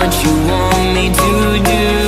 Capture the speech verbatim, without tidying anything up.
what you want me to do.